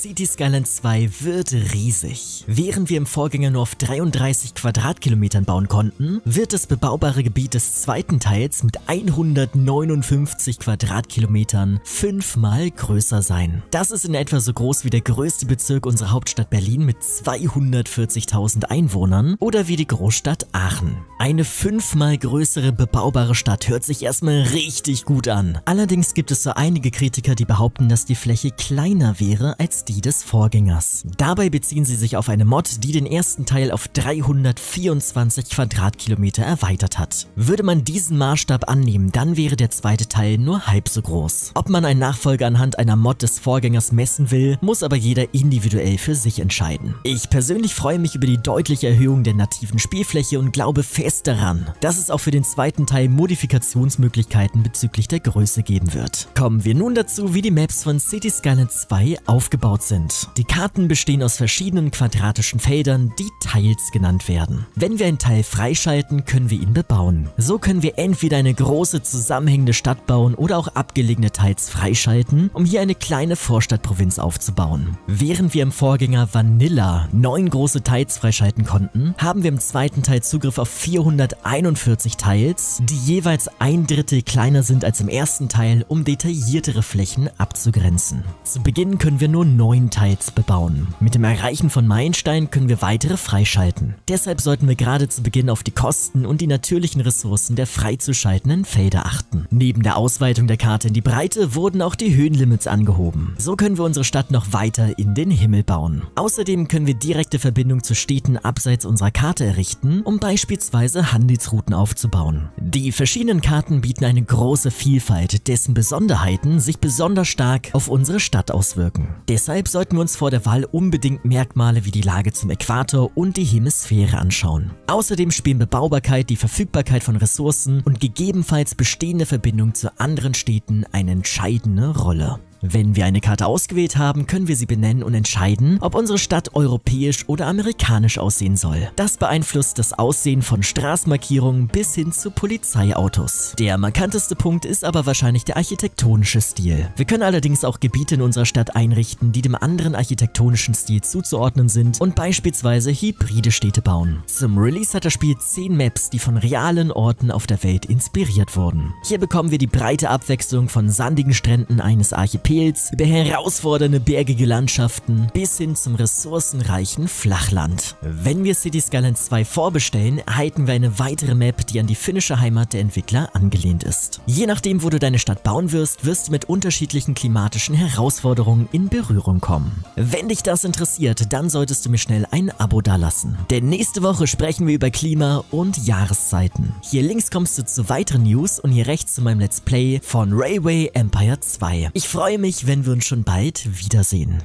Cities: Skylines 2 wird riesig. Während wir im Vorgänger nur auf 33 Quadratkilometern bauen konnten, wird das bebaubare Gebiet des zweiten Teils mit 159 Quadratkilometern fünfmal größer sein. Das ist in etwa so groß wie der größte Bezirk unserer Hauptstadt Berlin mit 240.000 Einwohnern oder wie die Großstadt Aachen. Eine fünfmal größere bebaubare Stadt hört sich erstmal richtig gut an. Allerdings gibt es so einige Kritiker, die behaupten, dass die Fläche kleiner wäre als die des Vorgängers. Dabei beziehen sie sich auf eine Mod, die den ersten Teil auf 324 Quadratkilometer erweitert hat. Würde man diesen Maßstab annehmen, dann wäre der zweite Teil nur halb so groß. Ob man einen Nachfolger anhand einer Mod des Vorgängers messen will, muss aber jeder individuell für sich entscheiden. Ich persönlich freue mich über die deutliche Erhöhung der nativen Spielfläche und glaube fest daran, dass es auch für den zweiten Teil Modifikationsmöglichkeiten bezüglich der Größe geben wird. Kommen wir nun dazu, wie die Maps von Cities: Skylines 2 aufgebaut sind. Die Karten bestehen aus verschiedenen quadratischen Feldern, die Tiles genannt werden. Wenn wir einen Teil freischalten, können wir ihn bebauen. So können wir entweder eine große zusammenhängende Stadt bauen oder auch abgelegene Tiles freischalten, um hier eine kleine Vorstadtprovinz aufzubauen. Während wir im Vorgänger Vanilla 9 große Tiles freischalten konnten, haben wir im zweiten Teil Zugriff auf 441 Tiles, die jeweils 1/3 kleiner sind als im ersten Teil, um detailliertere Flächen abzugrenzen. Zu Beginn können wir nur 9 Tiles bebauen. Mit dem Erreichen von Meilensteinen können wir weitere freischalten. Deshalb sollten wir gerade zu Beginn auf die Kosten und die natürlichen Ressourcen der freizuschaltenden Felder achten. Neben der Ausweitung der Karte in die Breite wurden auch die Höhenlimits angehoben. So können wir unsere Stadt noch weiter in den Himmel bauen. Außerdem können wir direkte Verbindungen zu Städten abseits unserer Karte errichten, um beispielsweise Handelsrouten aufzubauen. Die verschiedenen Karten bieten eine große Vielfalt, dessen Besonderheiten sich besonders stark auf unsere Stadt auswirken. Deshalb sollten wir uns vor der Wahl unbedingt Merkmale wie die Lage zum Äquator und die Hemisphäre anschauen. Außerdem spielen Bebaubarkeit, die Verfügbarkeit von Ressourcen und gegebenenfalls bestehende Verbindungen zu anderen Städten eine entscheidende Rolle. Wenn wir eine Karte ausgewählt haben, können wir sie benennen und entscheiden, ob unsere Stadt europäisch oder amerikanisch aussehen soll. Das beeinflusst das Aussehen von Straßenmarkierungen bis hin zu Polizeiautos. Der markanteste Punkt ist aber wahrscheinlich der architektonische Stil. Wir können allerdings auch Gebiete in unserer Stadt einrichten, die dem anderen architektonischen Stil zuzuordnen sind und beispielsweise hybride Städte bauen. Zum Release hat das Spiel 10 Maps, die von realen Orten auf der Welt inspiriert wurden. Hier bekommen wir die breite Abwechslung von sandigen Stränden eines Archipels über herausfordernde bergige Landschaften bis hin zum ressourcenreichen Flachland. Wenn wir Cities: Skylines 2 vorbestellen, erhalten wir eine weitere Map, die an die finnische Heimat der Entwickler angelehnt ist. Je nachdem, wo du deine Stadt bauen wirst, wirst du mit unterschiedlichen klimatischen Herausforderungen in Berührung kommen. Wenn dich das interessiert, dann solltest du mir schnell ein Abo dalassen. Denn nächste Woche sprechen wir über Klima und Jahreszeiten. Hier links kommst du zu weiteren News und hier rechts zu meinem Let's Play von Railway Empire 2. Ich freue mich, wenn wir uns schon bald wiedersehen.